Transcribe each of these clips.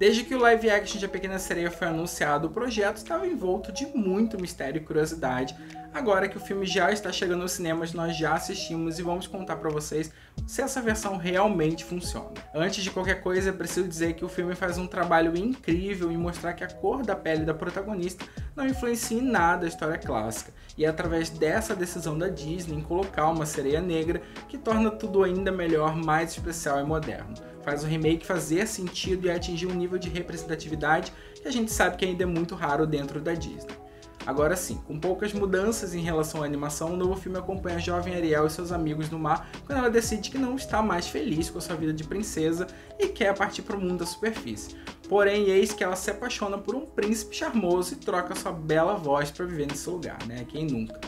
Desde que o live action de A Pequena Sereia foi anunciado, o projeto estava envolto de muito mistério e curiosidade. Agora que o filme já está chegando aos cinemas, nós já assistimos e vamos contar para vocês se essa versão realmente funciona. Antes de qualquer coisa, preciso dizer que o filme faz um trabalho incrível em mostrar que a cor da pele da protagonista não influencia em nada a história clássica, e é através dessa decisão da Disney em colocar uma sereia negra que torna tudo ainda melhor, mais especial e moderno. Faz o remake fazer sentido e atingir um nível de representatividade que a gente sabe que ainda é muito raro dentro da Disney. Agora sim, com poucas mudanças em relação à animação, o novo filme acompanha a jovem Ariel e seus amigos no mar quando ela decide que não está mais feliz com a sua vida de princesa e quer partir para o mundo da superfície. Porém, eis que ela se apaixona por um príncipe charmoso e troca sua bela voz para viver nesse lugar, né? Quem nunca?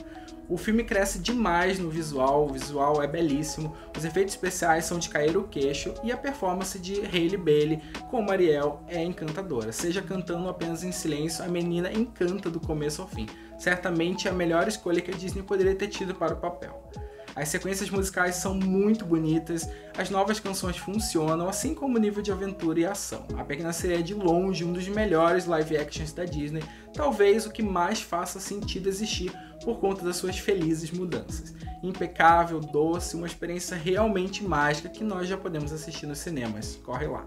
O filme cresce demais no visual, o visual é belíssimo, os efeitos especiais são de cair o queixo e a performance de Halle Bailey como Ariel é encantadora. Seja cantando apenas em silêncio, a menina encanta do começo ao fim. Certamente é a melhor escolha que a Disney poderia ter tido para o papel. As sequências musicais são muito bonitas, as novas canções funcionam, assim como o nível de aventura e ação. A Pequena Sereia é de longe um dos melhores live actions da Disney, talvez o que mais faça sentido existir por conta das suas felizes mudanças. Impecável, doce, uma experiência realmente mágica que nós já podemos assistir nos cinemas. Corre lá!